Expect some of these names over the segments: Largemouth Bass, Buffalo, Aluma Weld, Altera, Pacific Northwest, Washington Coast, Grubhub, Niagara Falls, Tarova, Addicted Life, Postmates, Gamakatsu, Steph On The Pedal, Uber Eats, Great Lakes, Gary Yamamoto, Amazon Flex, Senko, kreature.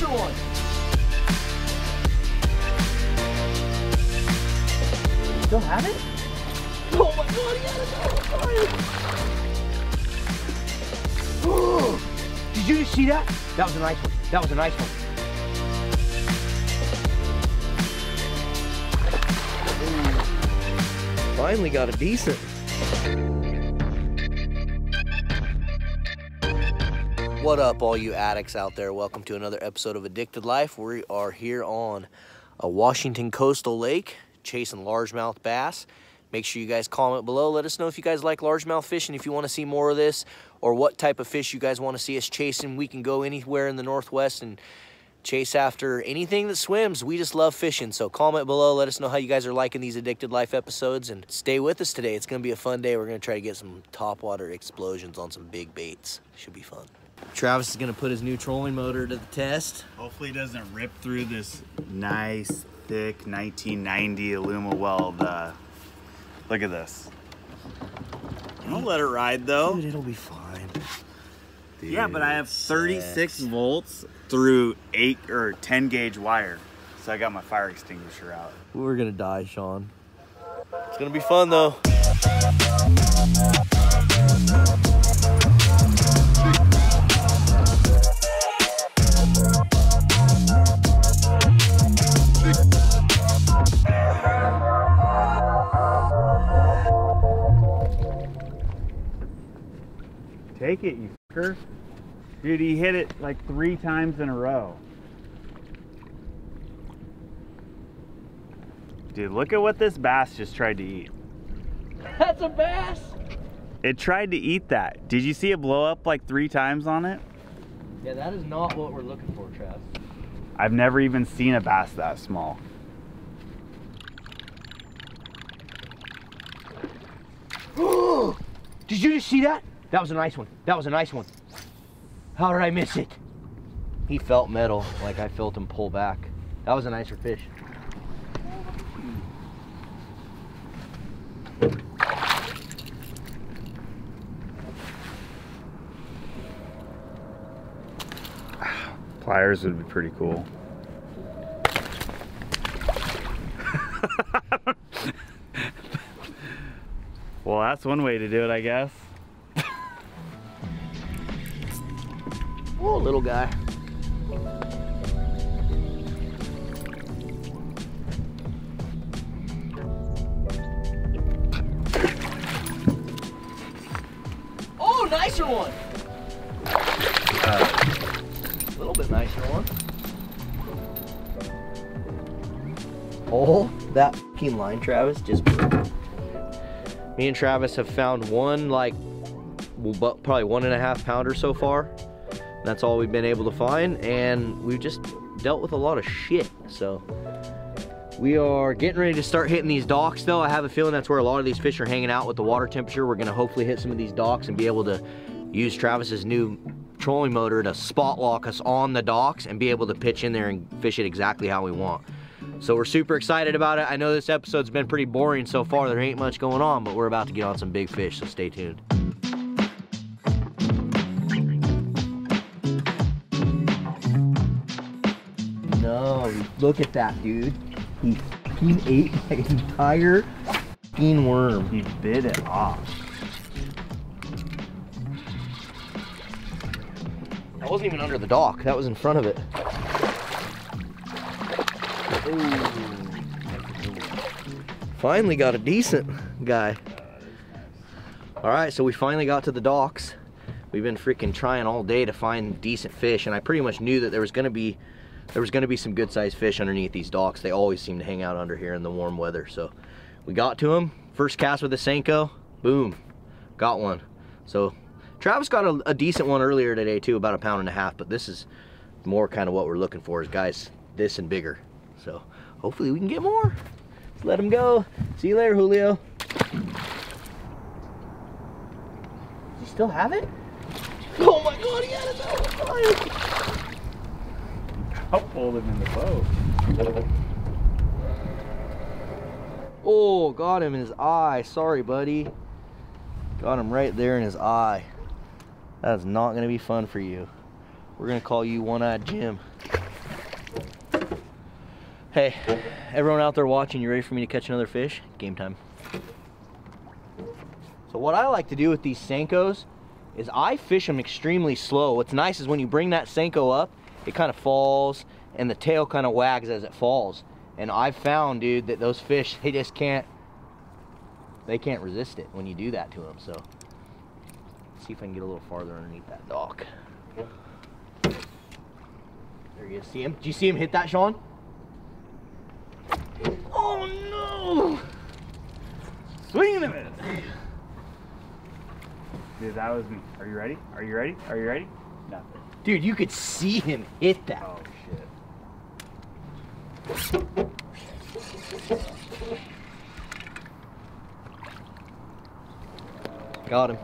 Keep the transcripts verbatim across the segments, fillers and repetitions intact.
destroyed. Still have it? Oh my god, he had it! Did you just see that? That was a nice one. That was a nice one. Finally got a decent. What up, all you addicts out there? Welcome to another episode of Addicted Life. We are here on a Washington coastal lake chasing largemouth bass. Make sure you guys comment below. Let us know if you guys like largemouth fishing, if you want to see more of this, or what type of fish you guys want to see us chasing. We can go anywhere in the Northwest and chase after anything that swims. We just love fishing, so comment below. Let us know how you guys are liking these Addicted Life episodes, and stay with us today. It's going to be a fun day. We're going to try to get some topwater explosions on some big baits. Should be fun. Travis is going to put his new trolling motor to the test. Hopefully it doesn't rip through this nice, thick nineteen ninety Aluma Weld. Uh, look at this. I'll let it ride, though. Dude, it'll be fine. Dude, yeah, but I have thirty-six six. volts through eight or ten gauge wire, so I got my fire extinguisher out. We're gonna die, Sean. It's gonna be fun though. Take it, you fucker. Dude, he hit it like three times in a row. Dude, look at what this bass just tried to eat. That's a bass! It tried to eat that. Did you see it blow up like three times on it? Yeah, that is not what we're looking for, Trav. I've never even seen a bass that small. Did you just see that? That was a nice one. That was a nice one. How did I miss it? He felt metal like I felt him pull back. That was a nicer fish. Pliers would be pretty cool. Well, that's one way to do it, I guess. Oh, little guy. Oh, nicer one. Uh, a little bit nicer one. Oh, that fucking line, Travis, just broke. Me and Travis have found one, like, well, probably one and a half pounder so far. That's all we've been able to find, and we've just dealt with a lot of shit. So we are getting ready to start hitting these docks, though. I have a feeling that's where a lot of these fish are hanging out with the water temperature. We're gonna hopefully hit some of these docks and be able to use Travis's new trolling motor to spot lock us on the docks and be able to pitch in there and fish it exactly how we want. So we're super excited about it. I know this episode's been pretty boring so far. There ain't much going on, but we're about to get on some big fish, so stay tuned. Look at that, dude. He f***ing ate my entire f***ing worm. He bit it off. That wasn't even under the dock. That was in front of it. Ooh. Finally got a decent guy. All right, so we finally got to the docks. We've been freaking trying all day to find decent fish, and I pretty much knew that there was gonna be There was gonna be some good sized fish underneath these docks. They always seem to hang out under here in the warm weather. So we got to them. First cast with the Senko, boom, got one. So Travis got a, a decent one earlier today too, about a pound and a half, but this is more kind of what we're looking for, is guys this and bigger. So hopefully we can get more. Let's let him go. See you later, Julio. You still have it? Oh my God, he had it that whole time. I'll pull him in the boat. Oh, got him in his eye. Sorry, buddy. Got him right there in his eye. That is not going to be fun for you. We're going to call you One-Eyed Jim. Hey, everyone out there watching, you ready for me to catch another fish? Game time. So what I like to do with these Senkos is I fish them extremely slow. What's nice is when you bring that Senko up, it kind of falls and the tail kind of wags as it falls. And I've found, dude, that those fish, they just can't, they can't resist it when you do that to them. So let's see if I can get a little farther underneath that dock. There you go. See him? Do you see him hit that, Sean? Oh no! Swing in a minute! Dude, that was me. Are you ready? Are you ready? Are you ready? Nothing. Dude, you could see him hit that. Oh shit. Got him.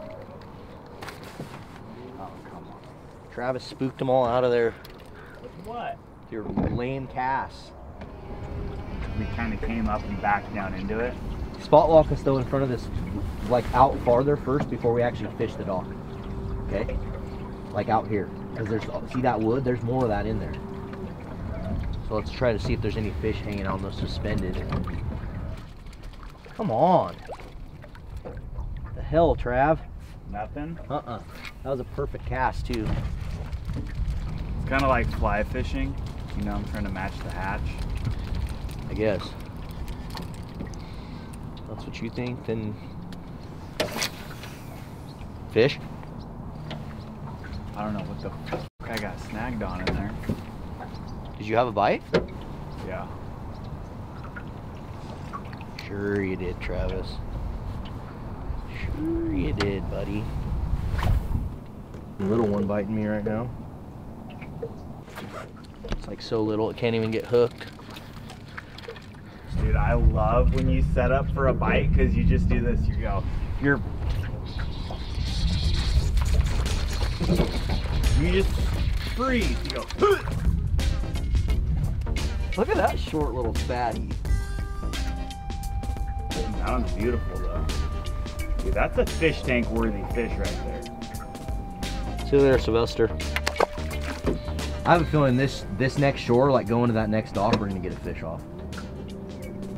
Oh, come on. Travis spooked them all out of there. With what? Your lame casts. We kind of came up and back down into it. Spot walk us though in front of this, like out farther first before we actually fish the dock. Okay? Like out here. Because there's, see that wood? There's more of that in there. So let's try to see if there's any fish hanging on those suspended. Come on. What the hell, Trav? Nothing? Uh-uh. That was a perfect cast too. It's kind of like fly fishing. You know, I'm trying to match the hatch. I guess. That's what you think, then fish? I don't know what the fuck I got snagged on in there. Did you have a bite? Yeah. Sure you did, Travis. Sure you did, buddy. Little one biting me right now. It's like so little it can't even get hooked. Dude, I love when you set up for a bite because you just do this. You go, you're, you just freeze. You go, look at that short little fatty. That one's beautiful though. Dude, that's a fish tank worthy fish right there. See you there, Sylvester. I have a feeling this this next shore, like going to that next dock, we're gonna get a fish off.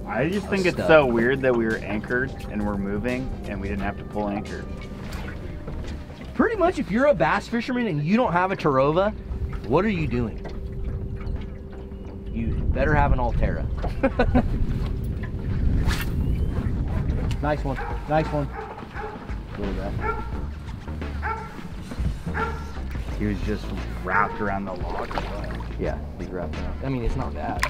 I just think it's so weird that we were anchored and we're moving and we didn't have to pull anchor. Pretty much if you're a bass fisherman and you don't have a Tarova, what are you doing? You better have an Altera. Nice one, nice one. He was just wrapped around the log. Yeah, he's wrapped around. I mean, it's not bad.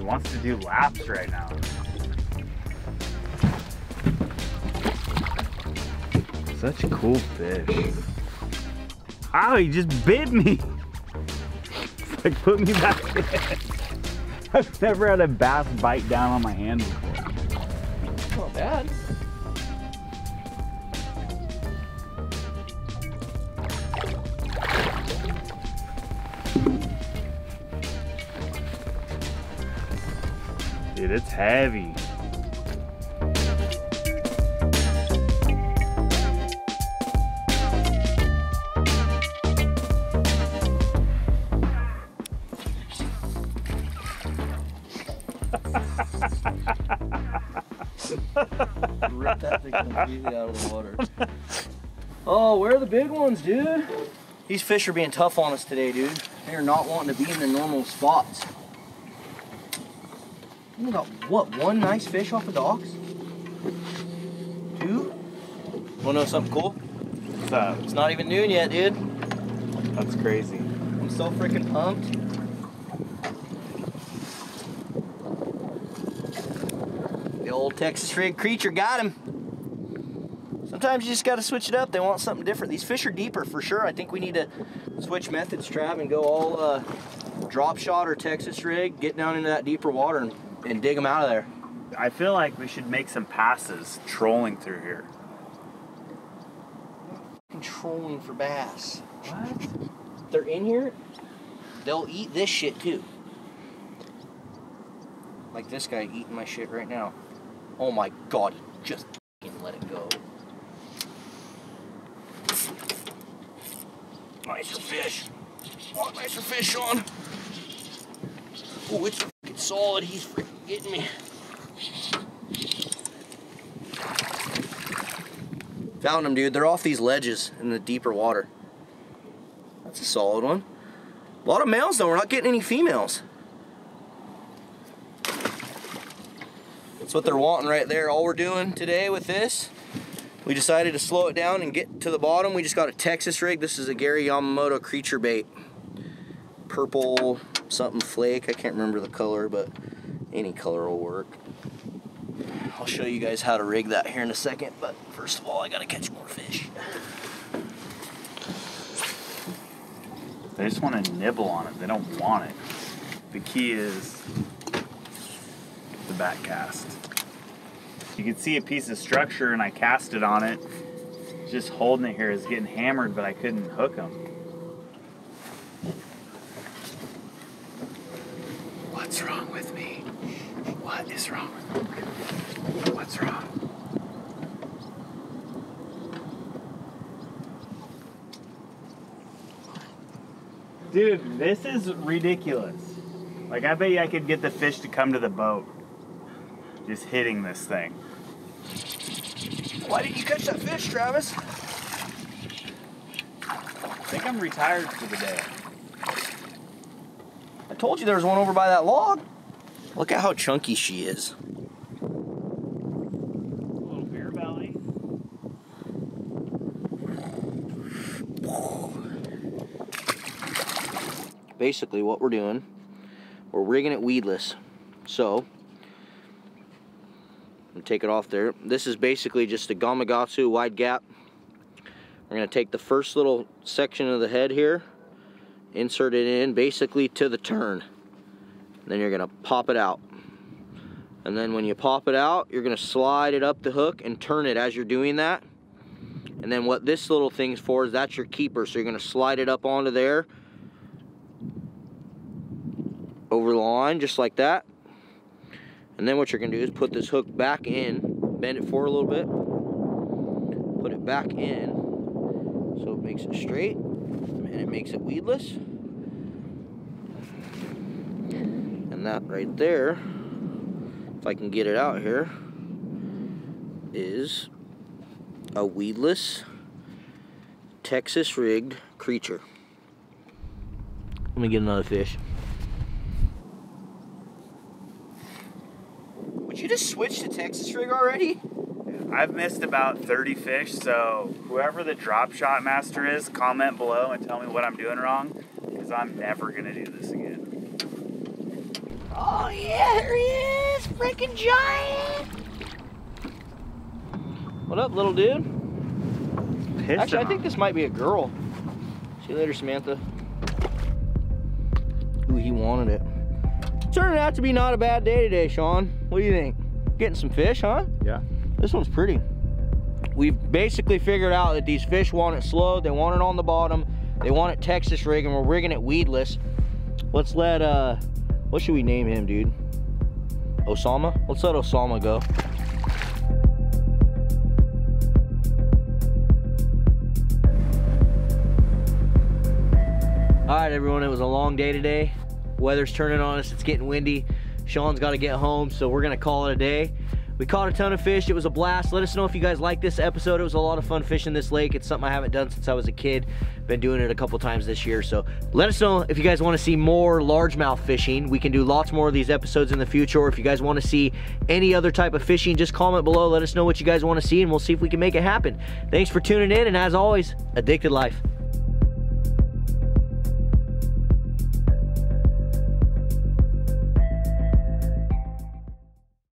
Wants to do laps right now. Such cool fish. Ow, he just bit me. It's like, put me back in. I've never had a bass bite down on my hand before. Not bad. Dude, it's heavy. Ripped that thing completely out of the water. Oh, where are the big ones, dude? These fish are being tough on us today, dude. They are not wanting to be in their normal spots. We got, what, one nice fish off of the docks? Two? Wanna know something cool? What's up? It's not even noon yet, dude. That's crazy. I'm so freaking pumped. The old Texas rig creature got him. Sometimes you just gotta switch it up. They want something different. These fish are deeper for sure. I think we need to switch methods, Trav, and go all uh, drop shot or Texas rig, get down into that deeper water and and dig them out of there. I feel like we should make some passes trolling through here. Trolling for bass. What? They're in here, they'll eat this shit too. Like this guy eating my shit right now. Oh my god, he just f***ing let it go. Nice fish. What am I for fish on? Oh, it's freaking solid. He's freaking getting me. Found them, dude. They're off these ledges in the deeper water. That's a solid one. A lot of males, though. We're not getting any females. That's what they're wanting right there. All we're doing today with this, we decided to slow it down and get to the bottom. We just got a Texas rig. This is a Gary Yamamoto creature bait. Purple something flake. I can't remember the color, but any color will work. I'll show you guys how to rig that here in a second, but first of all, I gotta catch more fish. They just want to nibble on it. They don't want it. The key is the back cast. You can see a piece of structure and I cast it on it. Just holding it here is getting hammered, but I couldn't hook them. What's wrong with me? What is wrong with me? What's wrong? Dude, this is ridiculous. Like, I bet you I could get the fish to come to the boat. Just hitting this thing. Why didn't you catch that fish, Travis? I think I'm retired for the day. I told you there was one over by that log. Look at how chunky she is. A little beer belly. Basically what we're doing, we're rigging it weedless. So, I'm gonna take it off there. This is basically just a Gamakatsu wide gap. We're gonna take the first little section of the head here, insert it in basically to the turn. Then you're gonna pop it out. And then when you pop it out, you're gonna slide it up the hook and turn it as you're doing that. And then what this little thing's for is that's your keeper. So you're gonna slide it up onto there, over the line, just like that. And then what you're gonna do is put this hook back in, bend it forward a little bit, put it back in, so it makes it straight, and it makes it weedless. And that right there, if I can get it out here, is a weedless Texas rigged creature. Let me get another fish. Would you just switch to Texas rig already? I've missed about thirty fish, so whoever the drop shot master is, comment below and tell me what I'm doing wrong, because I'm never gonna do this again. Oh yeah, there he is, freaking giant! What up, little dude? Pissing Actually, I think this might be a girl. See you later, Samantha. Ooh, he wanted it. Turning out to be not a bad day today, Sean. What do you think? Getting some fish, huh? Yeah. This one's pretty. We've basically figured out that these fish want it slow, they want it on the bottom, they want it Texas rig, and we're rigging it weedless. Let's let, uh, what should we name him, dude? Osama? Let's let Osama go. All right, everyone, it was a long day today. Weather's turning on us, it's getting windy. Sean's gotta get home, so we're gonna call it a day. We caught a ton of fish, it was a blast. Let us know if you guys liked this episode. It was a lot of fun fishing this lake. It's something I haven't done since I was a kid. Been doing it a couple times this year, so let us know if you guys wanna see more largemouth fishing. We can do lots more of these episodes in the future, or if you guys wanna see any other type of fishing, just comment below, let us know what you guys wanna see, and we'll see if we can make it happen. Thanks for tuning in, and as always, Addicted Life.